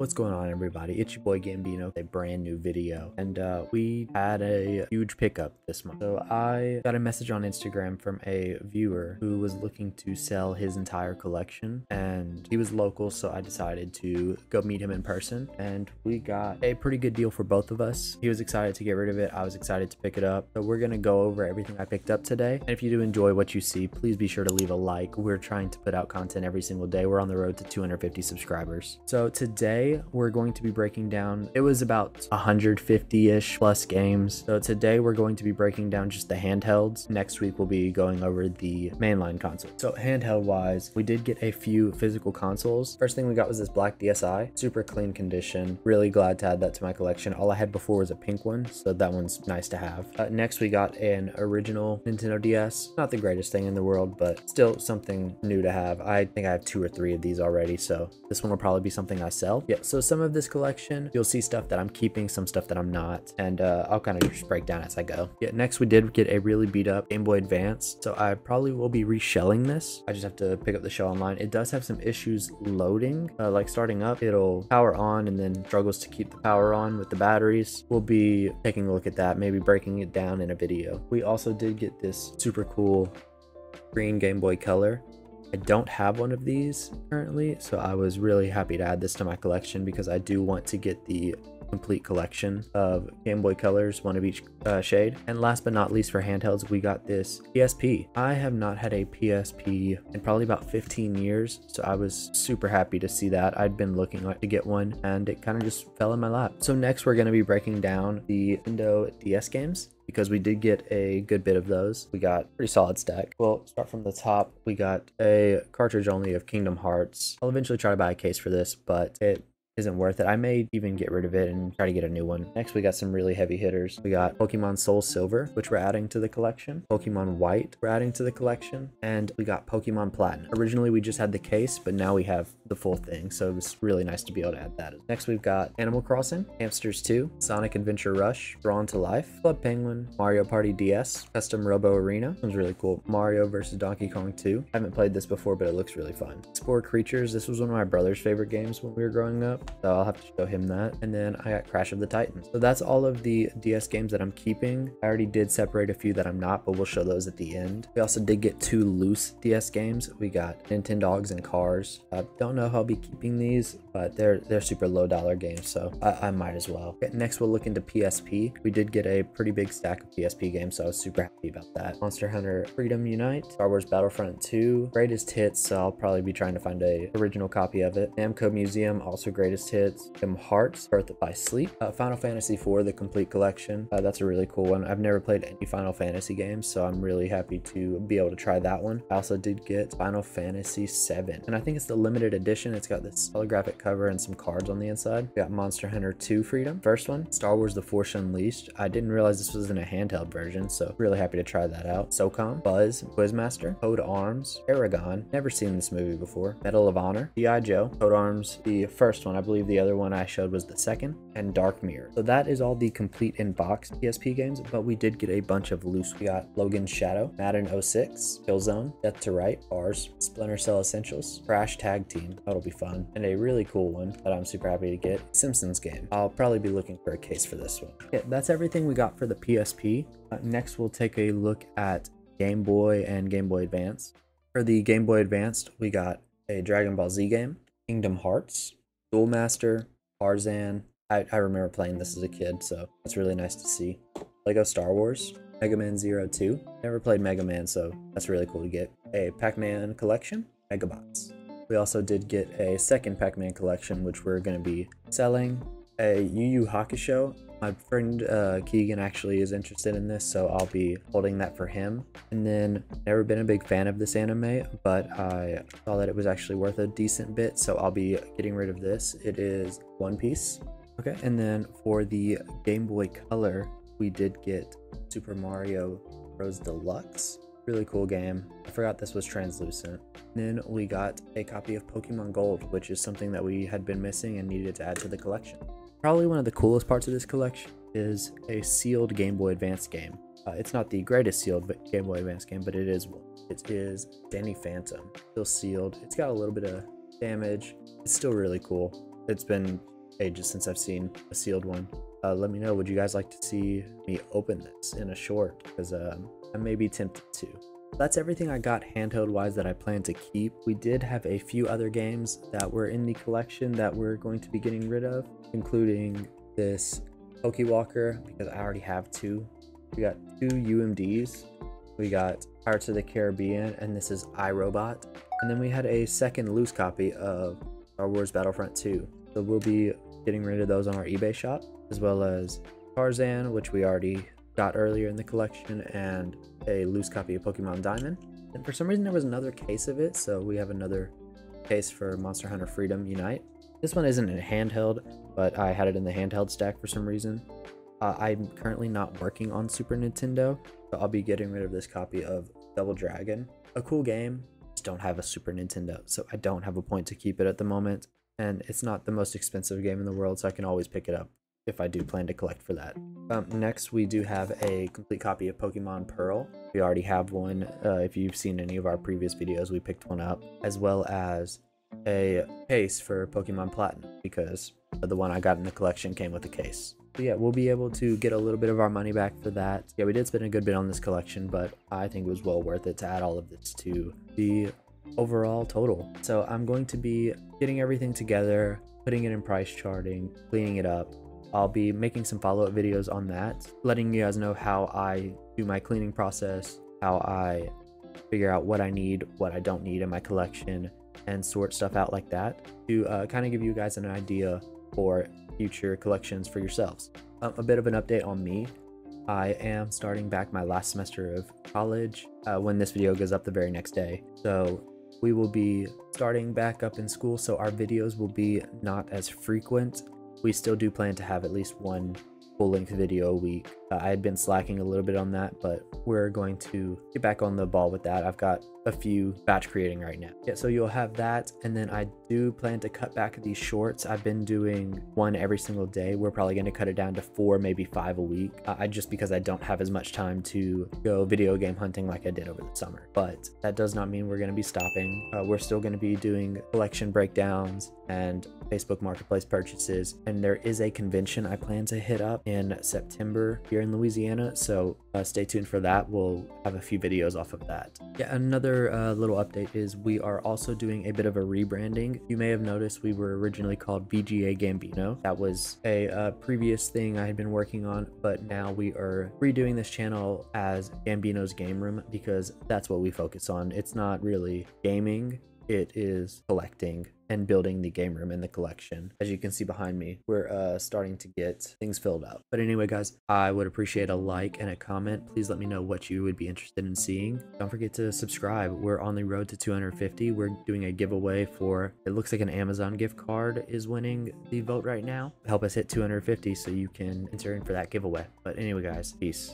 What's going on, everybody? It's your boy Gambino, a brand new video, and we had a huge pickup this month. So I got a message on Instagram from a viewer who was looking to sell his entire collection, and he was local, so I decided to go meet him in person, and we got a pretty good deal for both of us. He was excited to get rid of it, I was excited to pick it up, so we're gonna go over everything I picked up today. And if you do enjoy what you see, please be sure to leave a like. We're trying to put out content every single day. We're on the road to 250 subscribers. So today we're going to be breaking down, it was about 150-ish plus games. So today we're going to be breaking down just the handhelds. Next week we'll be going over the mainline console. So handheld wise, we did get a few physical consoles. First thing we got was this black DSi, super clean condition. Really glad to add that to my collection. All I had before was a pink one, so that one's nice to have. Next we got an original Nintendo DS. Not the greatest thing in the world, but still something new to have. I think I have 2 or 3 of these already, so this one will probably be something I sell. Yeah, so some of this collection, you'll see stuff that I'm keeping, some stuff that I'm not, and I'll kind of just break down as I go. Yeah, next we did get a really beat up Game Boy Advance, so I probably will be reshelling this. I just have to pick up the shell online. It does have some issues loading, like starting up, it'll power on and then struggles to keep the power on with the batteries. We'll be taking a look at that, maybe breaking it down in a video. We also did get this super cool green Game Boy Color. I don't have one of these currently, so I was really happy to add this to my collection because I do want to get the complete collection of Game Boy Colors, one of each shade. And last but not least for handhelds, we got this PSP. I have not had a PSP in probably about 15 years, so I was super happy to see that. I'd been looking to get one, and it kind of just fell in my lap. So next we're going to be breaking down the Nintendo DS games, because we did get a good bit of those. We got a pretty solid stack. We'll start from the top. We got a cartridge only of Kingdom Hearts. I'll eventually try to buy a case for this, but it isn't worth it. I may even get rid of it and try to get a new one. Next, we got some really heavy hitters. We got Pokemon Soul Silver, which we're adding to the collection. Pokemon White, we're adding to the collection. And we got Pokemon Platinum. Originally, we just had the case, but now we have the full thing, so it was really nice to be able to add that. Next, we've got Animal Crossing, Hamsters 2, Sonic Adventure Rush, Drawn to Life, Club Penguin, Mario Party DS, Custom Robo Arena. This one's really cool. Mario versus Donkey Kong 2. I haven't played this before, but it looks really fun. Spore Creatures. This was one of my brother's favorite games when we were growing up, so I'll have to show him that. And then I got Crash of the Titans. So that's all of the DS games that I'm keeping. I already did separate a few that I'm not, but we'll show those at the end. We also did get 2 loose DS games. We got Nintendogs and Cars. I don't know if I'll be keeping these, but they're super low dollar games, so I might as well. Okay, next we'll look into PSP. We did get a pretty big stack of PSP games, so I was super happy about that. Monster Hunter Freedom Unite, Star Wars Battlefront 2, greatest hits, so I'll probably be trying to find a original copy of it. Namco Museum, also great hits. Kingdom Hearts Birth by Sleep, Final Fantasy IV, the complete collection. That's a really cool one. I've never played any Final Fantasy games, so I'm really happy to be able to try that one. I also did get Final Fantasy 7, and I think it's the limited edition. It's got this holographic cover and some cards on the inside. We got Monster Hunter 2 Freedom, first one. Star Wars The Force Unleashed. I didn't realize this was in a handheld version, so really happy to try that out. SOCOM, Buzz Quizmaster, Code Arms, Aragon. Never seen this movie before. Medal of Honor, G.I. Joe, Code Arms, the first one. I believe the other one I showed was the second, and Dark Mirror. So that is all the complete in-box PSP games, but we did get a bunch of loose. We got Logan's Shadow, Madden 06, Killzone, Death to Right, Bars, Splinter Cell Essentials, Crash Tag Team. That'll be fun. And a really cool one that I'm super happy to get, Simpsons game. I'll probably be looking for a case for this one. Yeah, that's everything we got for the PSP. Next, we'll take a look at Game Boy and Game Boy Advance. For the Game Boy Advance, we got a Dragon Ball Z game, Kingdom Hearts, Duel Master, Tarzan. I remember playing this as a kid, so that's really nice to see. Lego Star Wars, Mega Man 0-2. Never played Mega Man, so that's really cool to get. A Pac-Man collection, Megabots. We also did get a second Pac-Man collection, which we're going to be selling. A Yu Yu Hakusho. My friend Keegan actually is interested in this, so I'll be holding that for him. And then, never been a big fan of this anime, but I saw that it was actually worth a decent bit, so I'll be getting rid of this. It is One Piece. Okay, and then for the Game Boy Color, we did get Super Mario Bros. Deluxe. Really cool game. I forgot this was translucent. Then we got a copy of Pokemon Gold, which is something that we had been missing and needed to add to the collection. Probably one of the coolest parts of this collection is a sealed Game Boy Advance game. It's not the greatest sealed Game Boy Advance game, but it is one. It is Danny Phantom. Still sealed. It's got a little bit of damage. It's still really cool. It's been ages since I've seen a sealed one. Let me know, would you guys like to see me open this in a short? Because I may be tempted to. That's everything I got handheld wise that I plan to keep. We did have a few other games that were in the collection that we're going to be getting rid of, including this Pokewalker, because I already have two. We got two UMDs, we got Pirates of the Caribbean, and this is iRobot. And then we had a second loose copy of Star Wars Battlefront 2. So we'll be getting rid of those on our eBay shop, as well as Tarzan, which we already got earlier in the collection, and a loose copy of Pokemon Diamond. And for some reason there was another case of it, so we have another case for Monster Hunter Freedom Unite. This one isn't in handheld, but I had it in the handheld stack for some reason. I'm currently not working on Super Nintendo, so I'll be getting rid of this copy of Double Dragon. A cool game, just don't have a Super Nintendo, so I don't have a point to keep it at the moment. And it's not the most expensive game in the world, so I can always pick it up if I do plan to collect for that. Next, we do have a complete copy of Pokemon Pearl. We already have one. If you've seen any of our previous videos, we picked one up, as well as a case for Pokemon Platinum, because the one I got in the collection came with a case. So yeah, we'll be able to get a little bit of our money back for that. Yeah, we did spend a good bit on this collection, but I think it was well worth it to add all of this to the overall total. So I'm going to be getting everything together, putting it in price charting, cleaning it up. I'll be making some follow-up videos on that, letting you guys know how I do my cleaning process, how I figure out what I need, what I don't need in my collection, and sort stuff out like that, to kind of give you guys an idea for future collections for yourselves. A bit of an update on me. I am starting back my last semester of college when this video goes up the very next day. So we will be starting back up in school, so our videos will be not as frequent. We still do plan to have at least one full-length video a week. I had been slacking a little bit on that, but we're going to get back on the ball with that. I've got a few batch creating right now. Yeah, so you'll have that, and then I do plan to cut back these shorts. I've been doing one every single day. We're probably going to cut it down to 4, maybe 5 a week, just because I don't have as much time to go video game hunting like I did over the summer. But that does not mean we're going to be stopping. We're still going to be doing collection breakdowns and Facebook Marketplace purchases, and there is a convention I plan to hit up in September here in Louisiana, so stay tuned for that. We'll have a few videos off of that. Yeah, another little update is we are also doing a bit of a rebranding. You may have noticed we were originally called VGA Gambino. That was a previous thing I had been working on, but now we are redoing this channel as Gambino's Game Room, because that's what we focus on. It's not really gaming, it is collecting and building the game room in the collection. As you can see behind me, we're starting to get things filled out. But anyway, guys, I would appreciate a like and a comment. Please let me know what you would be interested in seeing. Don't forget to subscribe. We're on the road to 250. We're doing a giveaway for, it looks like an Amazon gift card is winning the vote right now. Help us hit 250 so you can enter in for that giveaway. But anyway, guys, peace.